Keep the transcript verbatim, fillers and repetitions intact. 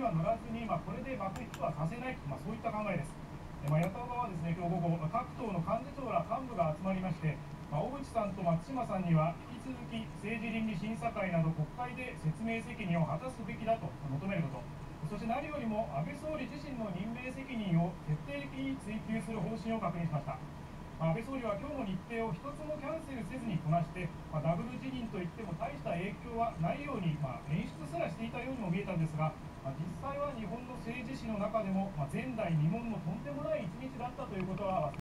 には乗らずに、まあ、これで幕引きはさせないと、まあ、そういった考えです。まあ、八田岡はですね、今日午後、各党の幹事長ら幹部が集まりまして、まあ、小渕さんと松島さんには引き続き政治倫理審査会など国会で説明責任を果たすべきだと求めること、そして何よりも安倍総理自身の任命責任を徹底的に追及する方針を確認しました。安倍総理は今日の日程を一つもキャンセルせずにこなして、まあ、ダブル辞任といっても大した影響はないように、まあ、演出すらしていたようにも見えたんですが、まあ、実際は日本の政治史の中でも、まあ、前代未聞のとんでもない一日だったということは忘